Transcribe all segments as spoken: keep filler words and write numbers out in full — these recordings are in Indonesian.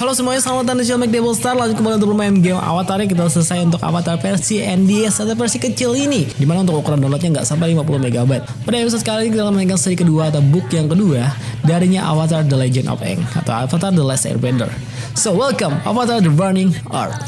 Halo semuanya, selamat datang di channel Devil Star. Lanjut kembali untuk bermain game Avatar. Kita selesai untuk Avatar versi N D S atau versi kecil ini, dimana untuk ukuran downloadnya nggak sampai lima puluh megabyte. Pada episode kali ini kita akan mainkan seri kedua atau book yang kedua darinya Avatar The Legend of Aang atau Avatar The Last Airbender. So welcome Avatar The Burning Earth.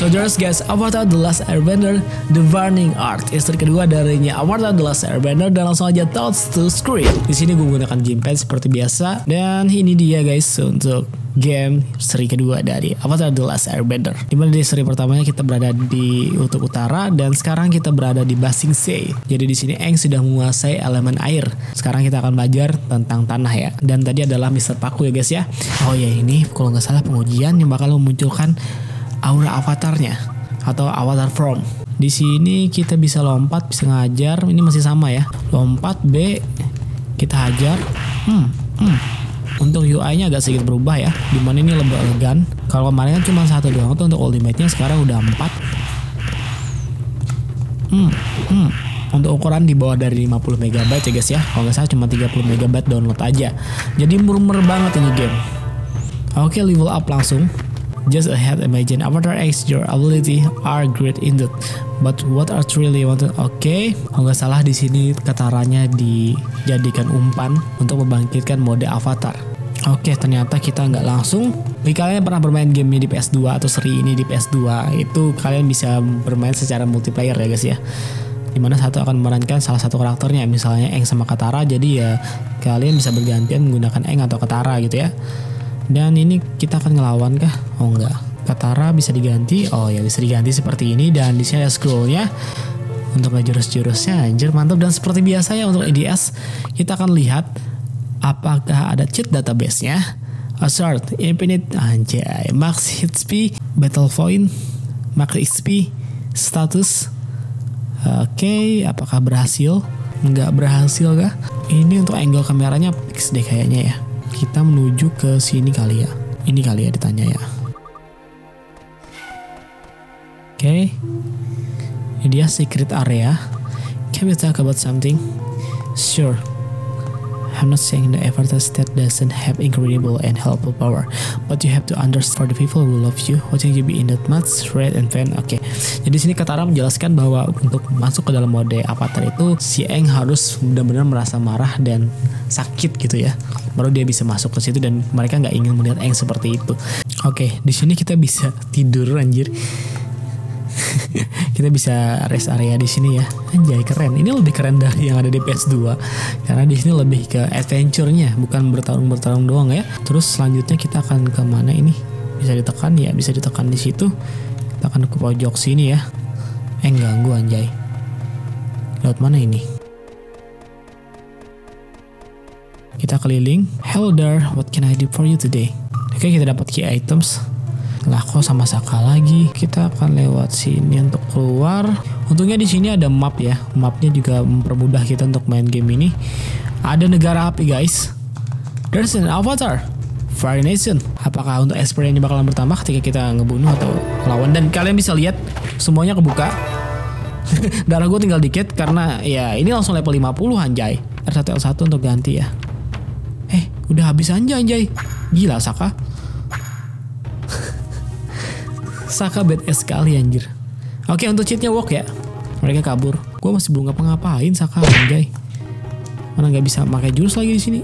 So just guys, Avatar The Last Airbender, The Burning Earth, istri kedua darinya Avatar The Last Airbender, dan langsung aja thoughts to screen. Di sini gue menggunakan gamepad seperti biasa, dan ini dia guys untuk game seri kedua dari Avatar The Last Airbender. Dimana di seri pertamanya kita berada di Utara Utara dan sekarang kita berada di Basing Sea. Jadi di sini Aang sudah menguasai elemen air. Sekarang kita akan belajar tentang tanah ya. Dan tadi adalah mister Paku ya guys ya. Oh ya, ini kalau nggak salah pengujian yang bakal memunculkan aura avatarnya atau avatar form. Di sini kita bisa lompat, bisa ngajar. Ini masih sama ya. Lompat B, kita hajar. Hmm, hmm. Untuk U I-nya agak sedikit berubah ya, dimana ini lebih elegan. Kalau kemarin kan cuma satu doang tuh untuk ultimate-nya, sekarang udah empat. Hmm, hmm. Untuk ukuran di bawah dari lima puluh megabyte ya guys ya. Kalau nggak salah cuma tiga puluh megabyte download aja. Jadi murmer banget ini game. Oke, level up langsung. Just ahead, imagine Avatar X, your ability are great indeed. But what are truly wanted? Oke, okay. Kalau nggak salah di sini Kataranya dijadikan umpan untuk membangkitkan mode avatar. Oke, okay, ternyata kita nggak langsung. Jika kalian pernah bermain gamenya di P S dua atau seri ini di P S dua, itu kalian bisa bermain secara multiplayer ya guys ya. Dimana satu akan memerankan salah satu karakternya, misalnya Aang sama Katara. Jadi ya kalian bisa bergantian menggunakan Aang atau Katara gitu ya. Dan ini kita akan ngelawan kah? Oh enggak, Katara bisa diganti. Oh ya, bisa diganti seperti ini. Dan di sini ada scrollnya untuk jurus-jurusnya. Anjir, mantap. Dan seperti biasa ya untuk N D S, kita akan lihat apakah ada cheat database-nya. Assert, infinite, anjay, max H P, battle point, max X P, status. Oke, okay, apakah berhasil? Enggak berhasil kah? Ini untuk angle kameranya fix deh kayaknya ya. Kita menuju ke sini kali ya. Ini kali ya ditanya ya. Oke, okay. Ini dia secret area. Can we talk about something? Sure. I'm not saying the Avatar state doesn't have incredible and helpful power, but you have to understand for the people who love you, watching you be in that much red and fan. Oke, okay. Jadi sini Katara menjelaskan bahwa untuk masuk ke dalam mode avatar itu si Aang harus benar-benar merasa marah dan sakit gitu ya, baru dia bisa masuk ke situ, dan mereka nggak ingin melihat Aang seperti itu. Oke, okay. Di sini kita bisa tidur anjir. Kita bisa rest area di sini ya. Anjay, keren. Ini lebih keren dari yang ada di P S dua karena di sini lebih ke adventure-nya, bukan bertarung-bertarung doang ya. Terus selanjutnya kita akan ke mana ini? Bisa ditekan ya, bisa ditekan di situ. Kita akan ke pojok sini ya. Eh, ganggu anjay. Laut mana ini? Kita keliling. Hello there, what can I do for you today? Oke, okay, kita dapat key items. Lah kok sama Sokka lagi. Kita akan lewat sini untuk keluar. Untungnya di sini ada map ya. Mapnya juga mempermudah kita untuk main game ini. Ada negara api guys. There's an avatar variation. Apakah untuk experience-nya bakalan bertambah ketika kita ngebunuh atau lawan? Dan kalian bisa lihat semuanya kebuka. Darah gue tinggal dikit karena ya ini langsung level lima puluh anjay. R satu L satu untuk ganti ya. Eh, udah habis aja anjay. Gila Sokka. Sokka badass sekali anjir. Oke, untuk cheatnya walk ya. Mereka kabur. Gue masih belum ngapa-ngapain Sokka anjay. Mana nggak bisa pakai jurus lagi di sini.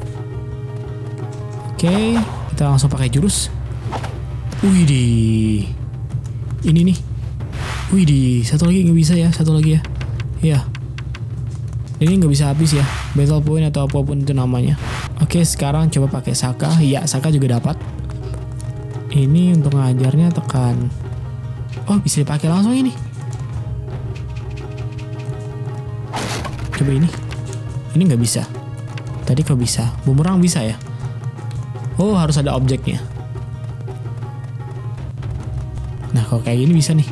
Oke, kita langsung pakai jurus. Widih. Ini nih. Widih. Satu lagi nggak bisa ya. Satu lagi ya. Iya. Ini nggak bisa habis ya. Battle point atau apapun itu namanya. Oke, sekarang coba pakai Sokka. Iya, Sokka juga dapat. Ini untuk ngajarnya tekan. Oh, bisa dipakai langsung ini. Coba ini. Ini nggak bisa. Tadi kok bisa. Bumerang bisa ya. Oh, harus ada objeknya. Nah, kalau kayak gini bisa nih.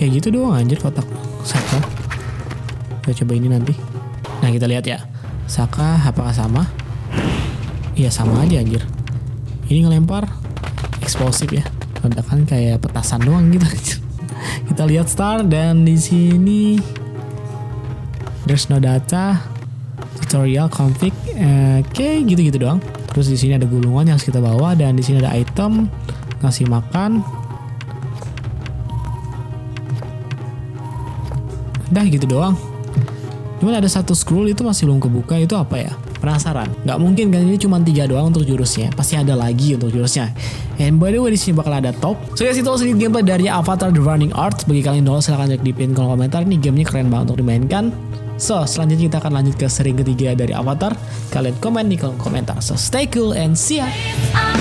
Kayak gitu doang anjir kotak Sokka. Kita coba ini nanti. Nah, kita lihat ya. Sokka apakah sama? Iya, sama aja anjir. Ini ngelempar eksplosif ya. Ledakan kayak petasan doang gitu. Kita Kita lihat star dan di sini there's no data, tutorial, config, oke okay, gitu-gitu doang. Terus di sini ada gulungan yang harus kita bawa dan di sini ada item ngasih makan. Dah gitu doang. Cuman ada satu scroll itu masih belum kebuka, itu apa ya? Penasaran. Nggak mungkin kan ini cuma tiga doang untuk jurusnya. Pasti ada lagi untuk jurusnya. And by the way di sini bakal ada top. So guys, itu sedikit gameplay dari Avatar The Burning Earth. Bagi kalian download silahkan cek di pin kolom komentar. Ini gamenya keren banget untuk dimainkan. So selanjutnya kita akan lanjut ke seri ketiga dari Avatar. Kalian komen di kolom komentar. So stay cool and see ya.